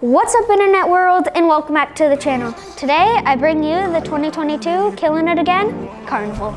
What's up internet world and welcome back to the channel. Today I bring you the 2022 Killing It Again Carnival.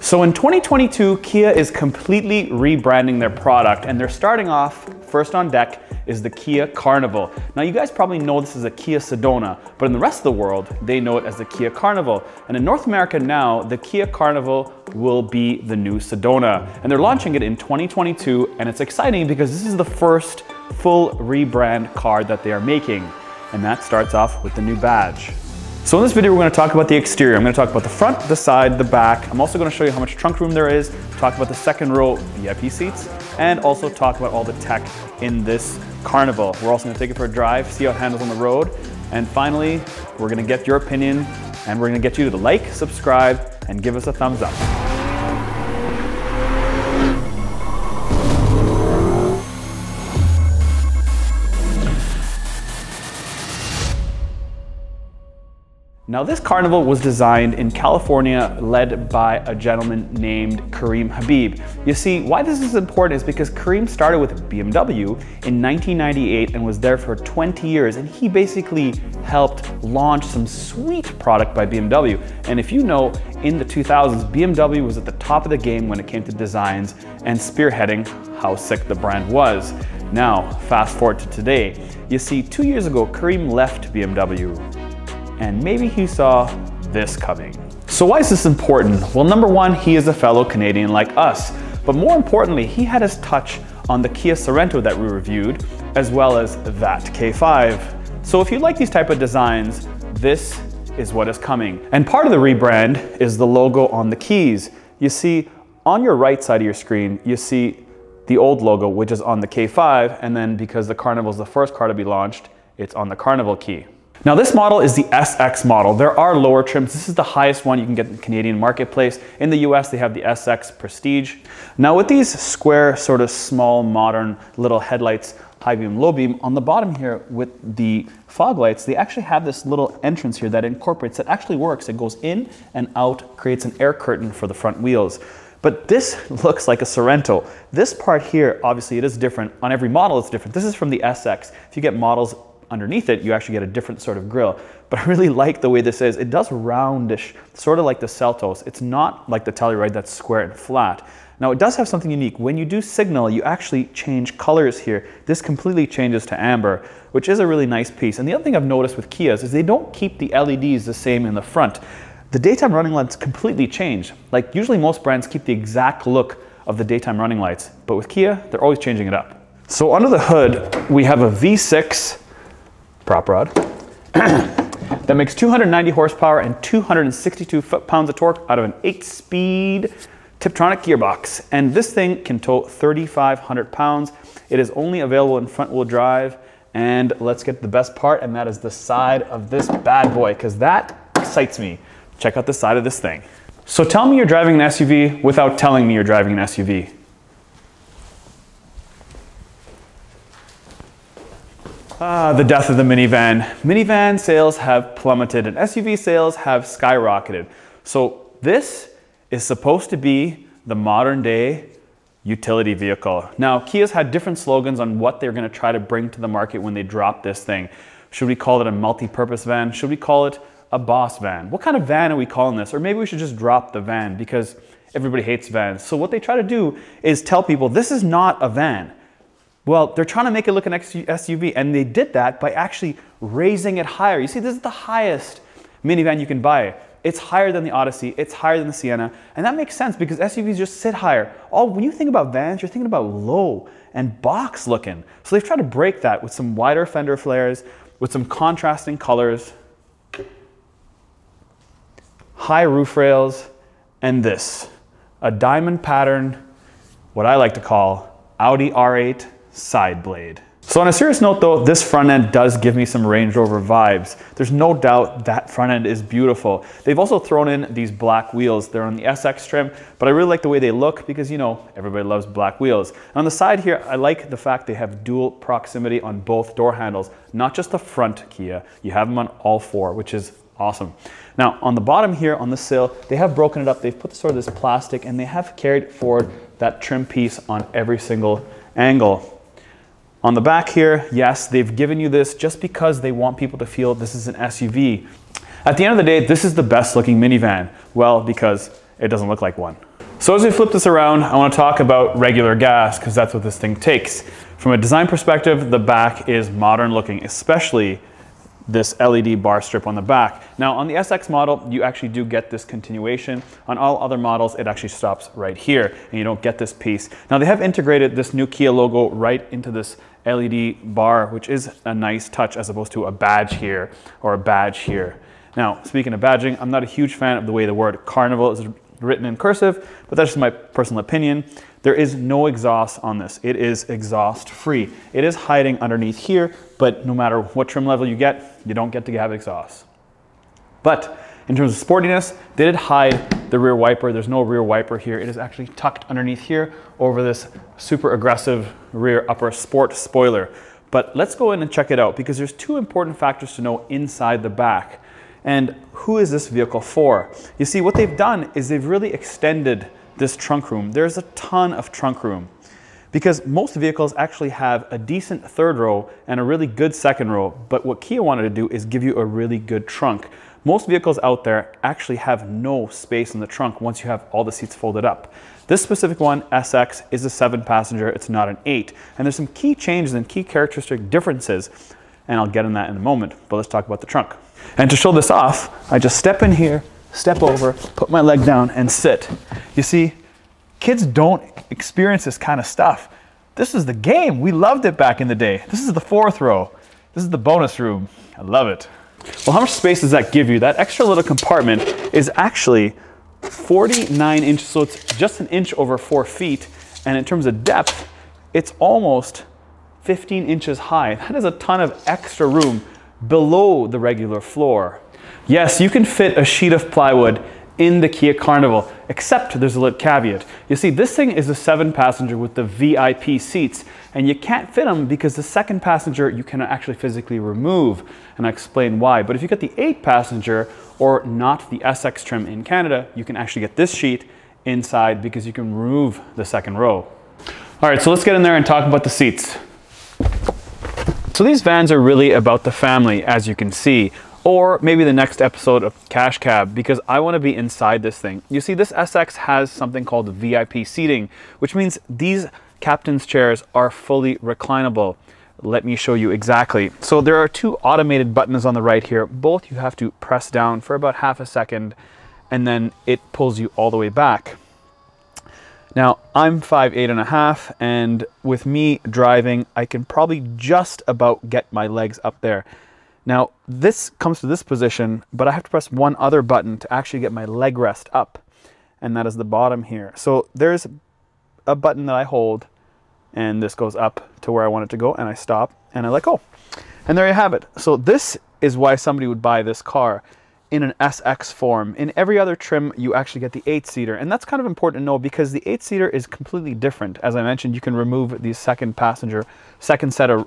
So in 2022, Kia is completely rebranding their product and they're starting off first on deck is the Kia Carnival. Now you guys probably know this is a Kia Sedona, but in the rest of the world, they know it as the Kia Carnival. And in North America now, the Kia Carnival will be the new Sedona. And they're launching it in 2022 and it's exciting because this is the first full rebrand car that they are making. And that starts off with the new badge. So in this video, we're gonna talk about the exterior. I'm gonna talk about the front, the side, the back. I'm also gonna show you how much trunk room there is, talk about the second row VIP seats, and also talk about all the tech in this Carnival. We're also gonna take it for a drive, see how it handles on the road. And finally, we're gonna get your opinion and we're gonna get you to like, subscribe, and give us a thumbs up. Now this Carnival was designed in California, led by a gentleman named Kareem Habib. You see, why this is important is because Kareem started with BMW in 1998 and was there for 20 years, and he basically helped launch some sweet product by BMW. And if you know, in the 2000s, BMW was at the top of the game when it came to designs and spearheading how sick the brand was. Now, fast forward to today. You see, 2 years ago, Kareem left BMW. And maybe he saw this coming. So why is this important? Well, number one, he is a fellow Canadian like us, but more importantly, he had his touch on the Kia Sorento that we reviewed, as well as that K5. So if you like these type of designs, this is what is coming. And part of the rebrand is the logo on the keys. You see, on your right side of your screen, you see the old logo, which is on the K5, and then because the Carnival is the first car to be launched, it's on the Carnival key. Now this model is the SX model. There are lower trims. This is the highest one you can get in the Canadian marketplace. In the US, they have the SX Prestige. Now with these square, sort of small, modern little headlights, high beam, low beam, on the bottom here with the fog lights, they actually have this little entrance here that incorporates, that actually works. It goes in and out, creates an air curtain for the front wheels. But this looks like a Sorento. This part here, obviously it is different. On every model, it's different. This is from the SX. If you get models underneath it, you actually get a different sort of grille. But I really like the way this is. It does roundish, sort of like the Seltos. It's not like the Telluride that's square and flat. Now it does have something unique. When you do signal, you actually change colors here. This completely changes to amber, which is a really nice piece. And the other thing I've noticed with Kias is they don't keep the LEDs the same in the front. The daytime running lights completely change. Like usually most brands keep the exact look of the daytime running lights, but with Kia, they're always changing it up. So under the hood, we have a V6 prop rod that makes 290 horsepower and 262 foot-pounds of torque out of an 8-speed Tiptronic gearbox. And this thing can tow 3,500 pounds. It is only available in front-wheel drive. And let's get to the best part, and that is the side of this bad boy, because that excites me. Check out the side of this thing. So tell me you're driving an SUV without telling me you're driving an SUV. The death of the minivan. Minivan sales have plummeted and SUV sales have skyrocketed. So this is supposed to be the modern day utility vehicle. Now, Kia's had different slogans on what they're gonna try to bring to the market when they drop this thing. Should we call it a multi-purpose van? Should we call it a boss van? What kind of van are we calling this? Or maybe we should just drop the van because everybody hates vans. So what they try to do is tell people, this is not a van. Well, they're trying to make it look an SUV, and they did that by actually raising it higher. You see, this is the highest minivan you can buy. It's higher than the Odyssey, it's higher than the Sienna, and that makes sense because SUVs just sit higher. When you think about vans, you're thinking about low and box looking. So they've tried to break that with some wider fender flares, with some contrasting colors, high roof rails, and this, a diamond pattern, what I like to call Audi R8 side blade. So on a serious note though, this front end does give me some Range Rover vibes. There's no doubt that front end is beautiful. They've also thrown in these black wheels. They're on the SX trim, but I really like the way they look because, you know, everybody loves black wheels. And on the side here, I like the fact they have dual proximity on both door handles, not just the front Kia. You have them on all four, which is awesome. Now on the bottom here on the sill, they have broken it up. They've put sort of this plastic and they have carried forward that trim piece on every single angle. On the back here, yes, they've given you this just because they want people to feel this is an SUV. At the end of the day, this is the best looking minivan. Well, because it doesn't look like one. So as we flip this around, I want to talk about regular gas because that's what this thing takes. From a design perspective, the back is modern looking, especially this LED bar strip on the back. Now on the SX model, you actually do get this continuation. On all other models, it actually stops right here and you don't get this piece. Now they have integrated this new Kia logo right into this LED bar, which is a nice touch as opposed to a badge here or a badge here. Now, speaking of badging, I'm not a huge fan of the way the word Carnival is written in cursive, but that's just my personal opinion. There is no exhaust on this. It is exhaust free. It is hiding underneath here, but no matter what trim level you don't get to have exhaust. But in terms of sportiness, they did hide the rear wiper. There's no rear wiper here. It is actually tucked underneath here over this super aggressive rear upper sport spoiler. But let's go in and check it out because there's two important factors to know inside the back. And who is this vehicle for? You see, what they've done is they've really extended this trunk room. There's a ton of trunk room because most vehicles actually have a decent third row and a really good second row. But what Kia wanted to do is give you a really good trunk. Most vehicles out there actually have no space in the trunk once you have all the seats folded up. This specific one, SX, is a 7-passenger, it's not an 8. And there's some key changes and key characteristic differences, and I'll get in that in a moment, but let's talk about the trunk. And to show this off, I just step in here, step over, put my leg down and sit. You see, kids don't experience this kind of stuff. This is the game. We loved it back in the day. This is the fourth row. This is the bonus room. I love it. Well, how much space does that give you? That extra little compartment is actually 49 inches, so it's just an inch over 4 feet. And in terms of depth, it's almost 15 inches high. That is a ton of extra room below the regular floor. Yes, you can fit a sheet of plywood in the Kia Carnival, except there's a little caveat. You see, this thing is a 7-passenger with the VIP seats, and you can't fit them because the second passenger you cannot actually physically remove, and I'll explain why. But if you get the 8-passenger or not the SX trim in Canada, you can actually get this sheet inside because you can remove the second row. All right, so let's get in there and talk about the seats. So these vans are really about the family, as you can see, or maybe the next episode of Cash Cab, because I want to be inside this thing. You see, this SX has something called VIP seating, which means these captain's chairs are fully reclinable. Let me show you exactly. So there are two automated buttons on the right here. Both you have to press down for about half a second, and then it pulls you all the way back. Now, I'm 5'8.5", and with me driving, I can probably just about get my legs up there. Now, this comes to this position, but I have to press one other button to actually get my leg rest up, and that is the bottom here. So there's a button that I hold, and this goes up to where I want it to go, and I stop, and I let go. And there you have it. So this is why somebody would buy this car in an SX form. In every other trim, you actually get the 8-seater, and that's kind of important to know because the 8-seater is completely different. As I mentioned, you can remove the second set of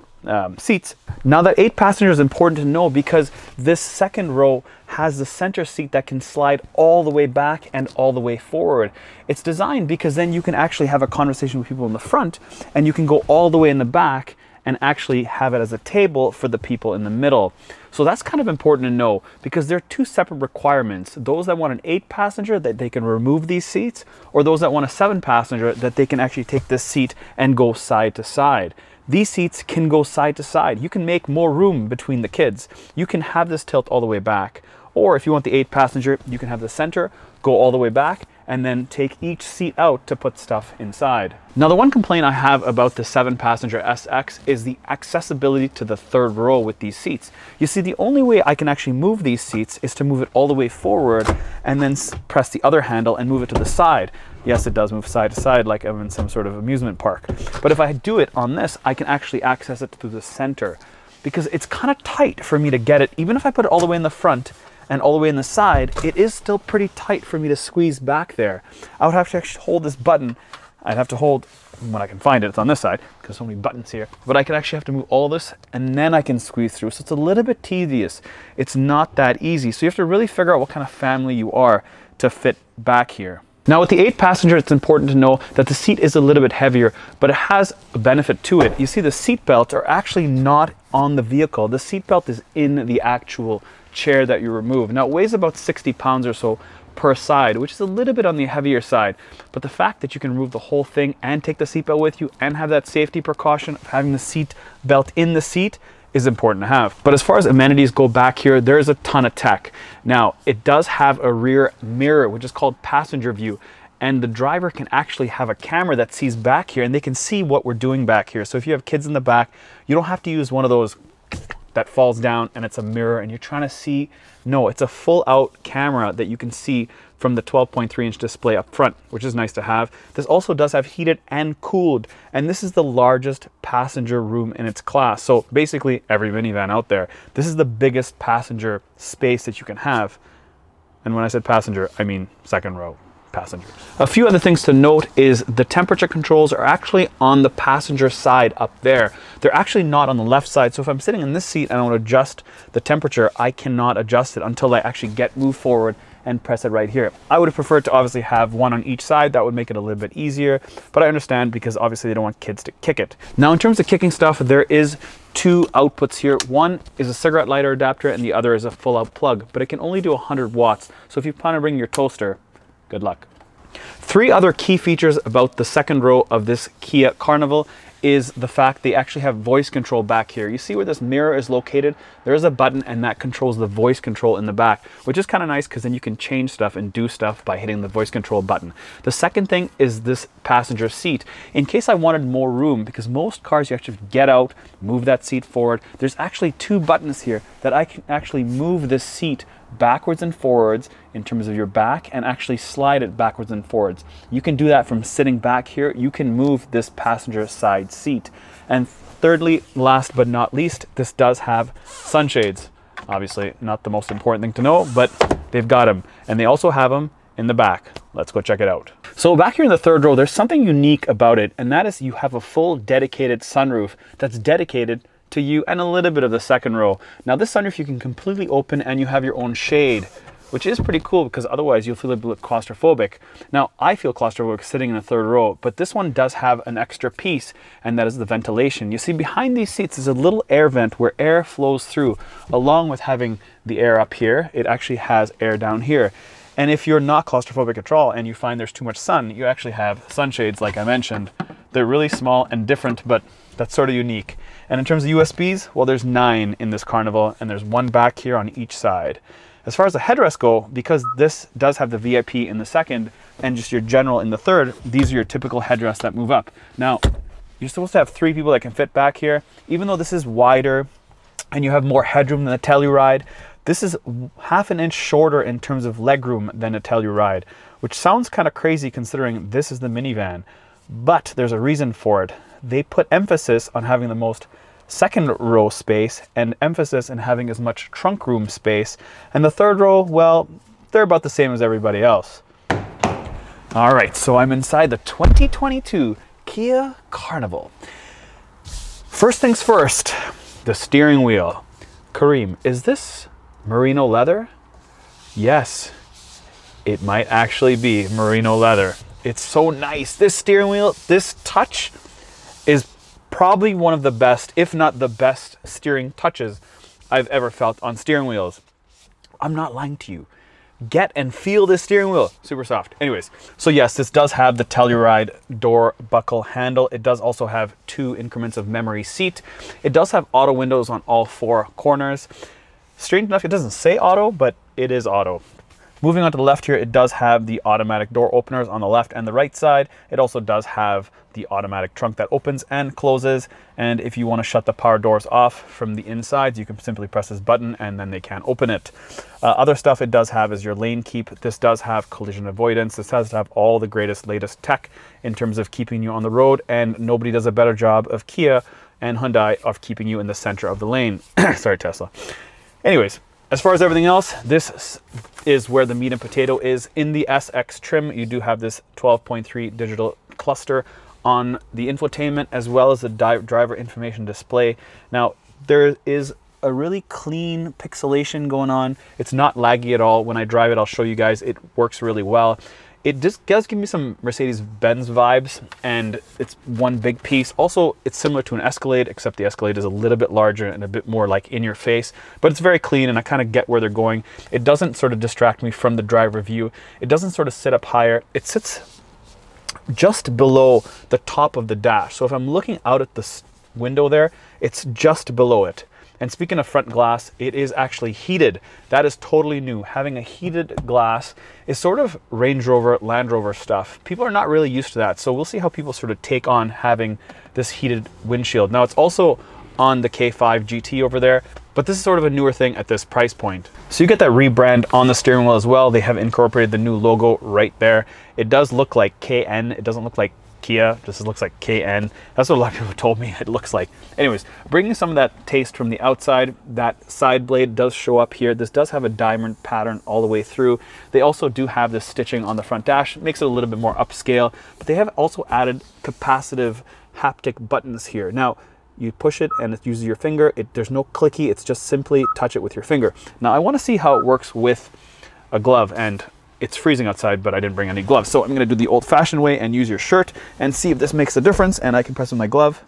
seats. Now that 8-passenger is important to know because this second row has the center seat that can slide all the way back and all the way forward. It's designed because then you can actually have a conversation with people in the front, and you can go all the way in the back and actually have it as a table for the people in the middle. So that's kind of important to know because there are two separate requirements. Those that want an 8-passenger, that they can remove these seats, or those that want a 7-passenger, that they can actually take this seat and go side to side. These seats can go side to side. You can make more room between the kids. You can have this tilt all the way back, Or if you want the 8-passenger, you can have the center, go all the way back, and then take each seat out to put stuff inside. Now, the one complaint I have about the 7-passenger SX is the accessibility to the third row with these seats. You see, the only way I can actually move these seats is to move it all the way forward and then press the other handle and move it to the side. Yes, it does move side to side like I'm in some sort of amusement park. But if I do it on this, I can actually access it through the center, because it's kind of tight for me to get it. Even if I put it all the way in the front and all the way in the side, it is still pretty tight for me to squeeze back there. I would have to actually hold this button. I'd have to hold, when I can find it, it's on this side, because so many buttons here, but I could actually have to move all this and then I can squeeze through. So it's a little bit tedious. It's not that easy. So you have to really figure out what kind of family you are to fit back here. Now with the 8-passenger, it's important to know that the seat is a little bit heavier, but it has a benefit to it. You see, the seat belts are actually not on the vehicle. The seat belt is in the actual chair that you remove. Now it weighs about 60 pounds or so per side, which is a little bit on the heavier side, but the fact that you can remove the whole thing and take the seat belt with you and have that safety precaution of having the seat belt in the seat is important to have. But as far as amenities go back here, there's a ton of tech. Now, it does have a rear mirror, which is called passenger view, and the driver can actually have a camera that sees back here and they can see what we're doing back here. So if you have kids in the back, you don't have to use one of those that falls down and it's a mirror and you're trying to see. No, it's a full out camera that you can see from the 12.3-inch display up front, which is nice to have. This also does have heated and cooled, and this is the largest passenger room in its class. So basically every minivan out there, this is the biggest passenger space that you can have. And when I said passenger, I mean second row passengers. A few other things to note is the temperature controls are actually on the passenger side up there. They're actually not on the left side. So if I'm sitting in this seat and I want to adjust the temperature, I cannot adjust it until I actually move forward and press it right here. I would have preferred to obviously have one on each side. That would make it a little bit easier, but I understand because obviously they don't want kids to kick it. Now, in terms of kicking stuff, there is two outputs here. One is a cigarette lighter adapter and the other is a full out plug, but it can only do 100 watts. So if you plan on bringing your toaster, good luck. Three other key features about the second row of this Kia Carnival is the fact they actually have voice control back here. You see where this mirror is located? There is a button and that controls the voice control in the back, which is kind of nice because then you can change stuff and do stuff by hitting the voice control button. The second thing is this passenger seat. In case I wanted more room, because most cars you actually get out, move that seat forward, there's actually two buttons here that I can actually move this seat backwards and forwards in terms of your back and actually slide it backwards and forwards. You can do that from sitting back here. You can move this passenger side seat. And thirdly, last but not least, this does have sunshades. Obviously not the most important thing to know, but they've got them, and they also have them in the back. Let's go check it out. So back here in the third row, there's something unique about it, and that is you have a full dedicated sunroof that's dedicated to you and a little bit of the second row. Now this sunroof you can completely open and you have your own shade, which is pretty cool because otherwise you'll feel a bit claustrophobic. Now I feel claustrophobic sitting in the third row, but this one does have an extra piece, and that is the ventilation. You see behind these seats is a little air vent where air flows through. Along with having the air up here, it actually has air down here. And if you're not claustrophobic at all and you find there's too much sun, you actually have sunshades like I mentioned. They're really small and different, but that's sort of unique. And in terms of USBs, well, there's 9 in this Carnival and there's one back here on each side. As far as the headrests go, because this does have the VIP in the second and just your general in the third, these are your typical headrests that move up. Now, you're supposed to have 3 people that can fit back here. Even though this is wider and you have more headroom than the Telluride, this is half an inch shorter in terms of legroom than a Telluride, which sounds kind of crazy considering this is the minivan, but there's a reason for it. They put emphasis on having the most second row space and emphasis in having as much trunk room space. And the third row, well, they're about the same as everybody else. All right, so I'm inside the 2022 Kia Carnival. First things first, the steering wheel. Kareem, is this merino leather? Yes, it might actually be merino leather. It's so nice. This steering wheel, this touch is probably one of the best, if not the best steering touches I've ever felt on steering wheels. I'm not lying to you. Get and feel this steering wheel, super soft. Anyways, so yes, this does have the Telluride door buckle handle. It does also have 2 increments of memory seat. It does have auto windows on all 4 corners. Strange enough, it doesn't say auto, but it is auto. Moving on to the left here, it does have the automatic door openers on the left and the right side. It also does have the automatic trunk that opens and closes. And if you want to shut the power doors off from the inside, you can simply press this button and then they can open it. Other stuff it does have is your lane keep. This does have collision avoidance. This has to have all the latest tech in terms of keeping you on the road. And nobody does a better job of Kia and Hyundai of keeping you in the center of the lane. Sorry, Tesla. Anyways. As far as everything else, this is where the meat and potato is. In the SX trim, you do have this 12.3 digital cluster on the infotainment as well as the driver information display. Now, there is a really clean pixelation going on. It's not laggy at all. When I drive it, I'll show you guys. It works really well. It just does give me some Mercedes-Benz vibes, and it's one big piece. Also, it's similar to an Escalade, except the Escalade is a little bit larger and a bit more like in your face, but it's very clean and I kind of get where they're going. It doesn't sort of distract me from the driver view. It doesn't sort of sit up higher. It sits just below the top of the dash. So if I'm looking out at the window there, it's just below it. And speaking of front glass, it is actually heated. That is totally new. Having a heated glass is sort of Range Rover, Land Rover stuff. People are not really used to that. So we'll see how people sort of take on having this heated windshield. Now it's also on the K5 GT over there, but this is sort of a newer thing at this price point. So you get that rebrand on the steering wheel as well. They have incorporated the new logo right there. It does look like KN. It doesn't look like Kia, this looks like KN. That's what a lot of people told me it looks like. Anyways, bringing some of that taste from the outside, that side blade does show up here. This does have a diamond pattern all the way through. They also do have this stitching on the front dash. It makes it a little bit more upscale, but they have also added capacitive haptic buttons here. Now, you push it and it uses your finger. There's no clicky, it's just simply touch it with your finger. Now, I wanna see how it works with a glove, and it's freezing outside, but I didn't bring any gloves. So I'm gonna do the old fashioned way and use your shirt and see if this makes a difference, and I can press with my glove.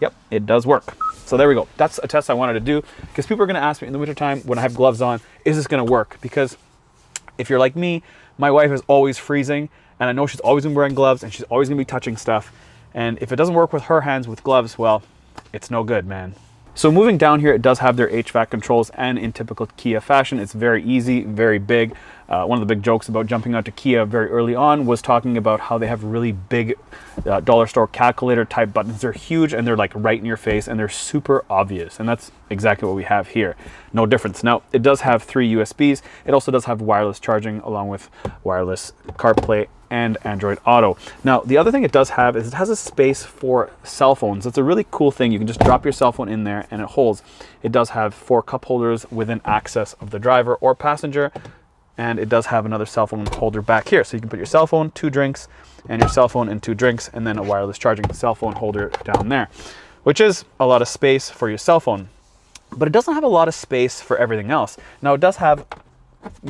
Yep, it does work. So there we go. That's a test I wanted to do because people are gonna ask me in the wintertime when I have gloves on, is this gonna work? Because if you're like me, my wife is always freezing and I know she's always been wearing gloves and she's always gonna be touching stuff. And if it doesn't work with her hands with gloves, well, it's no good, man. So moving down here, it does have their HVAC controls, and in typical Kia fashion, it's very easy, very big. One of the big jokes about jumping out to Kia very early on was talking about how they have really big dollar store calculator type buttons. They're huge and they're like right in your face and they're super obvious. And that's exactly what we have here. No difference. Now, it does have 3 USBs. It also does have wireless charging along with wireless CarPlay and Android Auto. Now, the other thing it does have is it has a space for cell phones. It's a really cool thing. You can just drop your cell phone in there and it holds. It does have 4 cup holders within access of the driver or passenger. And it does have another cell phone holder back here. So you can put your cell phone, 2 drinks, and your cell phone in 2 drinks, and then a wireless charging cell phone holder down there, which is a lot of space for your cell phone. But it doesn't have a lot of space for everything else. Now it does have,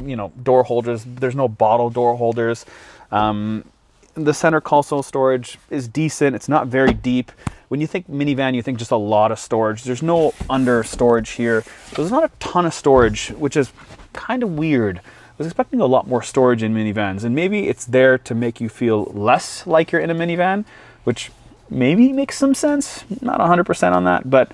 you know, door holders. There's no bottle door holders. The center console storage is decent. It's not very deep. When you think minivan, you think just a lot of storage. There's no under storage here. So there's not a ton of storage, which is kind of weird. I was expecting a lot more storage in minivans, and maybe it's there to make you feel less like you're in a minivan, which maybe makes some sense. Not 100% on that, but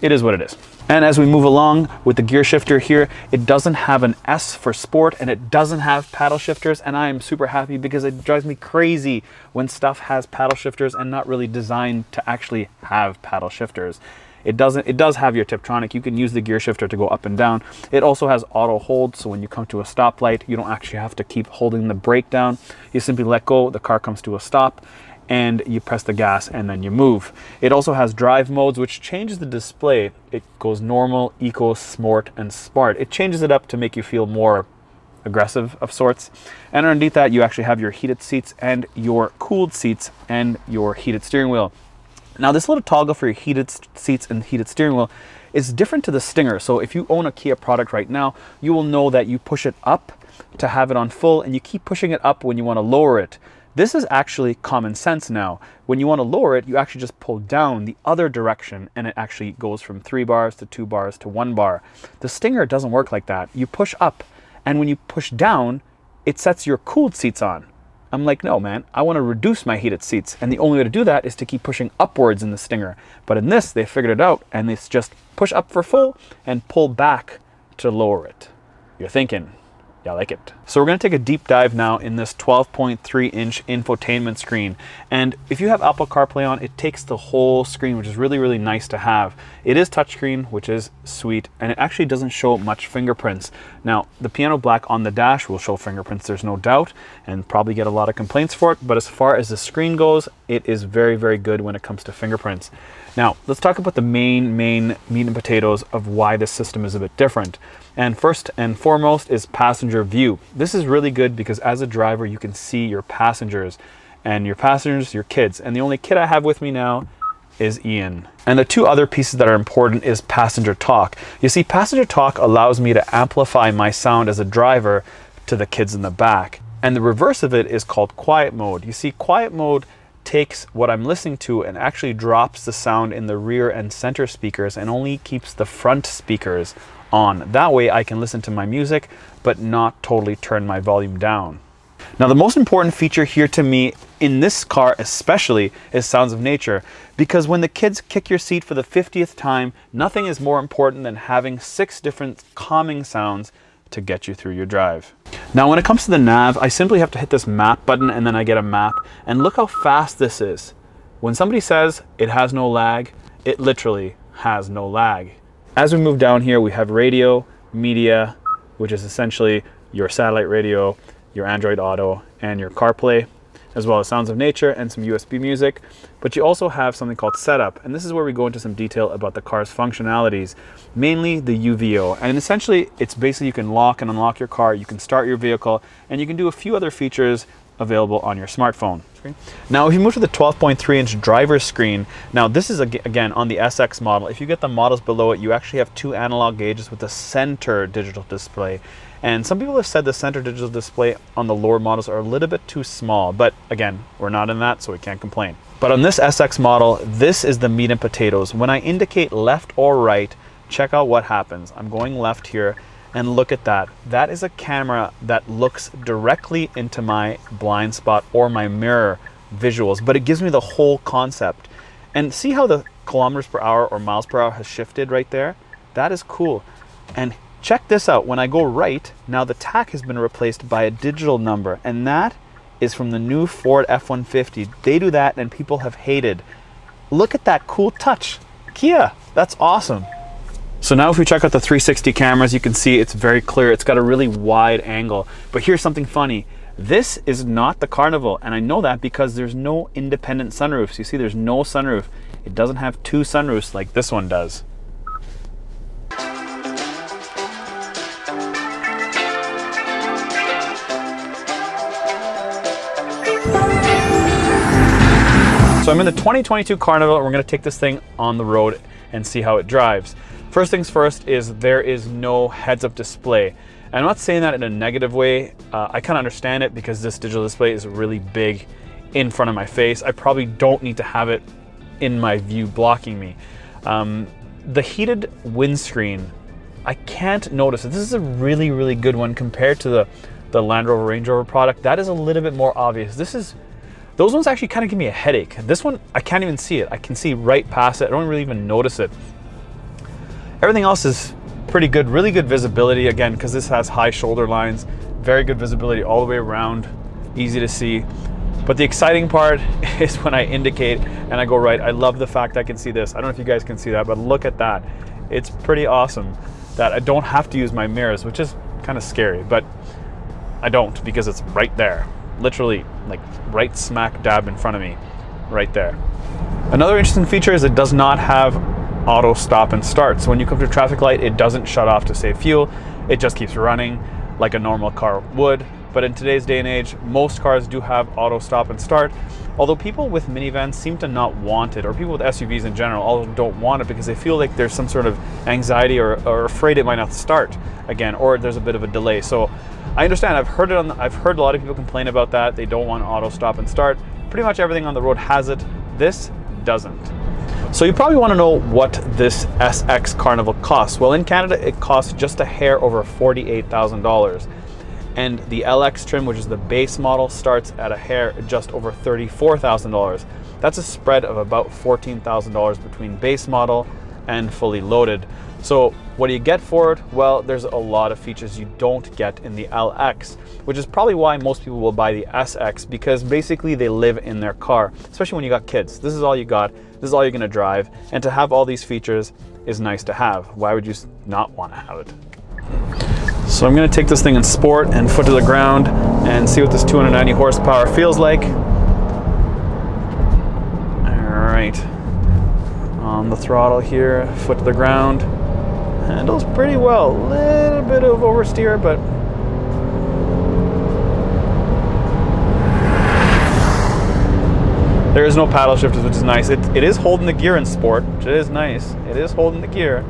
it is what it is. And as we move along with the gear shifter here, it doesn't have an S for sport and it doesn't have paddle shifters, and I am super happy because it drives me crazy when stuff has paddle shifters and not really designed to actually have paddle shifters. It does have your Tiptronic. You can use the gear shifter to go up and down. It also has auto hold, so when you come to a stoplight, you don't actually have to keep holding the brake down. You simply let go, the car comes to a stop, and you press the gas and then you move. It also has drive modes, which changes the display. It goes normal, eco, sport, and smart. It changes it up to make you feel more aggressive of sorts. And underneath that, you actually have your heated seats and your cooled seats and your heated steering wheel. Now this little toggle for your heated seats and heated steering wheel is different to the Stinger. So if you own a Kia product right now, you will know that you push it up to have it on full and you keep pushing it up when you want to lower it. This is actually common sense now. When you want to lower it, you actually just pull down the other direction and it actually goes from 3 bars to 2 bars to 1 bar. The Stinger doesn't work like that. You push up, and when you push down, it sets your cooled seats on. I'm like, no, man, I want to reduce my heated seats. And the only way to do that is to keep pushing upwards in the Stinger. But in this, they figured it out, and it's just push up for full and pull back to lower it. You're thinking, yeah, I like it. So we're going to take a deep dive now in this 12.3-inch infotainment screen. And if you have Apple CarPlay on, it takes the whole screen, which is really, really nice to have. It is touchscreen, which is sweet, and it actually doesn't show much fingerprints. Now, the piano black on the dash will show fingerprints, there's no doubt, and probably get a lot of complaints for it. But as far as the screen goes, it is very, very good when it comes to fingerprints. Now, let's talk about the main meat and potatoes of why this system is a bit different. And first and foremost is passenger view. This is really good because as a driver, you can see your passengers and your kids. And the only kid I have with me now is Ian. And the two other pieces that are important is passenger talk. You see, passenger talk allows me to amplify my sound as a driver to the kids in the back. And the reverse of it is called quiet mode. You see, quiet mode takes what I'm listening to and actually drops the sound in the rear and center speakers and only keeps the front speakers on. That way I can listen to my music, but not totally turn my volume down. Now, the most important feature here to me in this car especially is sounds of nature, because when the kids kick your seat for the 50th time, nothing is more important than having 6 different calming sounds to get you through your drive. Now, when it comes to the nav, I simply have to hit this map button and then I get a map, and look how fast this is. When somebody says it has no lag, it literally has no lag. As we move down here, we have radio, media, which is essentially your satellite radio, your Android Auto, and your CarPlay, as well as sounds of nature and some USB music. But you also have something called setup, and this is where we go into some detail about the car's functionalities, mainly the UVO. And essentially, it's basically you can lock and unlock your car, you can start your vehicle, and you can do a few other features available on your smartphone. Now, if you move to the 12.3-inch driver's screen, now this is again on the SX model. If you get the models below it, you actually have 2 analog gauges with a center digital display. And some people have said the center digital display on the lower models are a little bit too small, but again, we're not in that, so we can't complain. But on this SX model, this is the meat and potatoes. When I indicate left or right, check out what happens. I'm going left here. And look at that. That is a camera that looks directly into my blind spot or my mirror visuals, but it gives me the whole concept. And see how the kilometers per hour or miles per hour has shifted right there? That is cool. And check this out. When I go right, now the tach has been replaced by a digital number, and that is from the new Ford F-150. They do that and people have hated. Look at that cool touch. Kia, that's awesome. So now if we check out the 360 cameras, you can see it's very clear. It's got a really wide angle. But here's something funny. This is not the Carnival. And I know that because there's no independent sunroofs. You see, there's no sunroof. It doesn't have 2 sunroofs like this one does. So I'm in the 2022 Carnival, and we're gonna take this thing on the road and see how it drives. First things first is there is no heads-up display. And I'm not saying that in a negative way. I kind of understand it because this digital display is really big in front of my face. I probably don't need to have it in my view blocking me. The heated windscreen, I can't notice it. This is a really, really good one compared to the Land Rover, Range Rover product. That is a little bit more obvious. Those ones actually kind of give me a headache. This one, I can't even see it. I can see right past it. I don't really even notice it. Everything else is pretty good, really good visibility, again, because this has high shoulder lines, very good visibility all the way around, easy to see. But the exciting part is when I indicate and I go right. I love the fact I can see this. I don't know if you guys can see that, but look at that. It's pretty awesome that I don't have to use my mirrors, which is kind of scary, but I don't because it's right there, literally like right smack dab in front of me, right there. Another interesting feature is it does not have auto stop and start. So when you come to a traffic light, it doesn't shut off to save fuel. It just keeps running like a normal car would. But in today's day and age, most cars do have auto stop and start. Although people with minivans seem to not want it, or people with SUVs in general all don't want it because they feel like there's some sort of anxiety or afraid it might not start again, or there's a bit of a delay. So I understand, I've heard a lot of people complain about that. They don't want auto stop and start. Pretty much everything on the road has it. This doesn't. So you probably want to know what this SX Carnival costs. Well, in Canada, it costs just a hair over $48,000. and the LX trim, which is the base model, starts at a hair just over $34,000. That's a spread of about $14,000 between base model and fully loaded. So what do you get for it? Well, there's a lot of features you don't get in the LX, which is probably why most people will buy the SX, because basically they live in their car, especially when you got kids. This is all you got, this is all you're gonna drive, and to have all these features is nice to have. Why would you not wanna have it? So I'm gonna take this thing in sport and foot to the ground and see what this 290 horsepower feels like. All right, on the throttle here, foot to the ground. Handles pretty well, a little bit of oversteer, but there is no paddle shifters, which is nice. It is holding the gear in sport, which is nice. It is holding the gear.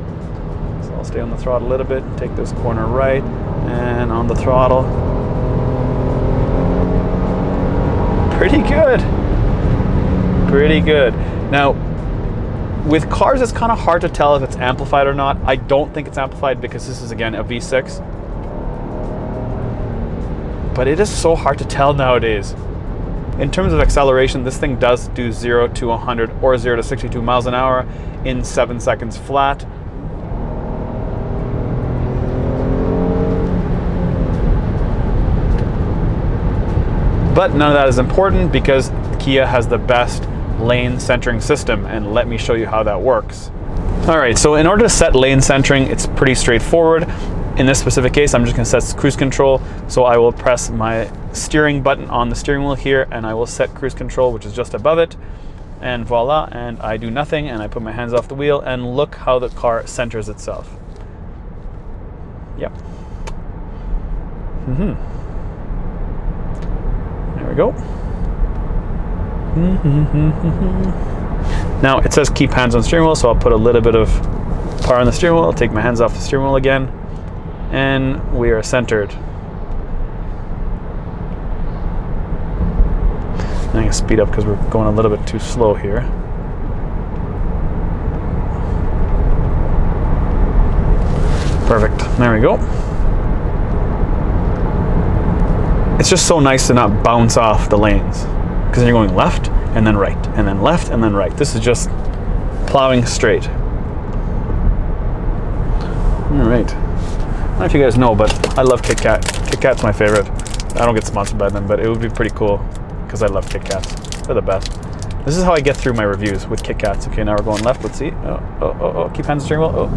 So I'll stay on the throttle a little bit, take this corner right, and on the throttle. Pretty good. Pretty good. Now, with cars, it's kind of hard to tell if it's amplified or not. I don't think it's amplified because this is, again, a V6. But it is so hard to tell nowadays. In terms of acceleration, this thing does do 0 to 100 or 0 to 62 miles an hour in 7 seconds flat. But none of that is important because Kia has the best lane centering system, and let me show you how that works. All right, so in order to set lane centering, it's pretty straightforward. In this specific case, I'm just gonna set cruise control. So I will press my steering button on the steering wheel here, and I will set cruise control, which is just above it, and voila, and I do nothing, and I put my hands off the wheel, and look how the car centers itself. Yep. There we go. Now it says keep hands on steering wheel, so I'll put a little bit of power on the steering wheel, I'll take my hands off the steering wheel again, and we are centered. I'm going to speed up because we're going a little bit too slow here. Perfect, there we go. It's just so nice to not bounce off the lanes, because then you're going left and then right and then left and then right. This is just plowing straight. All right, I don't know if you guys know, but I love KitKat. KitKat's my favorite. I don't get sponsored by them, but it would be pretty cool because I love KitKats. They're the best. This is how I get through my reviews, with KitKats. Okay, now we're going left. Let's see. Oh, oh, oh, oh. Keep hands on steering wheel. Oh.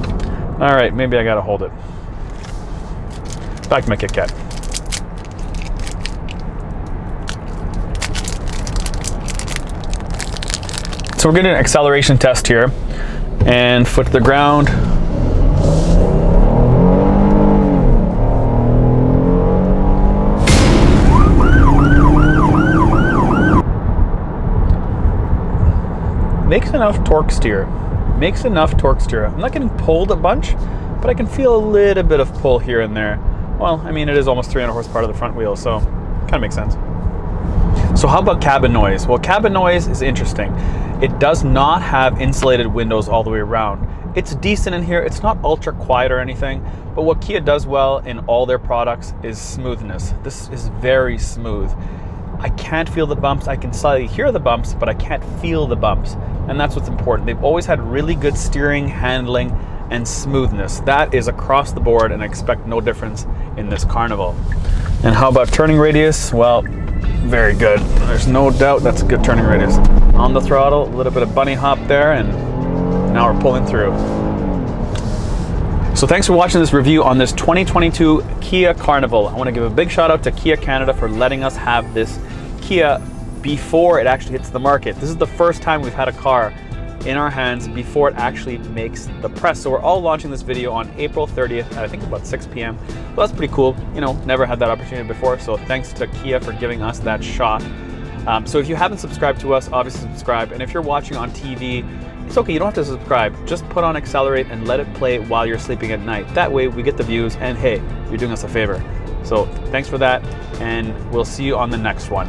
All right, maybe I gotta hold it. Back to my KitKat. So we're getting an acceleration test here, and foot to the ground. Makes enough torque steer, makes enough torque steer. I'm not getting pulled a bunch, but I can feel a little bit of pull here and there. Well, I mean, it is almost 300 horsepower to the front wheel, so kind of makes sense. So how about cabin noise? Well, cabin noise is interesting. It does not have insulated windows all the way around. It's decent in here. It's not ultra quiet or anything, but what Kia does well in all their products is smoothness. This is very smooth. I can't feel the bumps. I can slightly hear the bumps, but I can't feel the bumps. And that's what's important. They've always had really good steering, handling, and smoothness. That is across the board, and I expect no difference in this Carnival. And how about turning radius? Well, very good. There's no doubt that's a good turning radius. On the throttle, a little bit of bunny hop there, and now we're pulling through. So thanks for watching this review on this 2022 Kia Carnival. I want to give a big shout out to Kia Canada for letting us have this Kia before it actually hits the market. This is the first time we've had a car in our hands before it actually makes the press. So we're all launching this video on April 30th at I think about 6 p.m. Well, that's pretty cool. You know, never had that opportunity before. So thanks to Kia for giving us that shot. So if you haven't subscribed to us, obviously subscribe. And if you're watching on TV, it's okay, you don't have to subscribe. Just put on Accelerate and let it play while you're sleeping at night. That way we get the views, and hey, you're doing us a favor. So thanks for that, and we'll see you on the next one.